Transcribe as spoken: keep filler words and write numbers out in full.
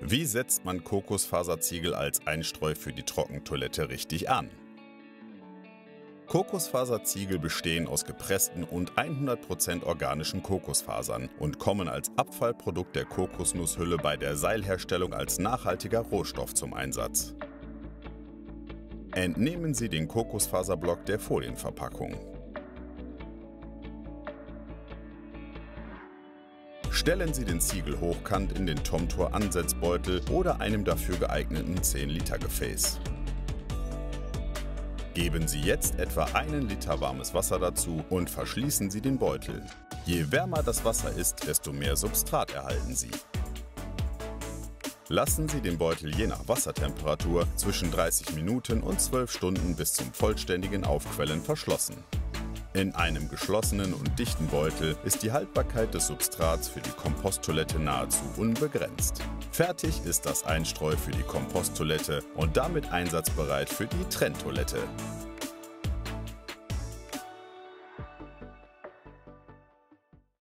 Wie setzt man Kokosfaserziegel als Einstreu für die Trockentoilette richtig an? Kokosfaserziegel bestehen aus gepressten und hundert Prozent organischen Kokosfasern und kommen als Abfallprodukt der Kokosnusshülle bei der Seilherstellung als nachhaltiger Rohstoff zum Einsatz. Entnehmen Sie den Kokosfaserblock der Folienverpackung. Stellen Sie den Ziegel hochkant in den Tomtur-Ansetzbeutel oder einem dafür geeigneten zehn Liter Gefäß. Geben Sie jetzt etwa einen Liter warmes Wasser dazu und verschließen Sie den Beutel. Je wärmer das Wasser ist, desto mehr Substrat erhalten Sie. Lassen Sie den Beutel je nach Wassertemperatur zwischen dreißig Minuten und zwölf Stunden bis zum vollständigen Aufquellen verschlossen. In einem geschlossenen und dichten Beutel ist die Haltbarkeit des Substrats für die Komposttoilette nahezu unbegrenzt. Fertig ist das Einstreu für die Komposttoilette und damit einsatzbereit für die Trenntoilette.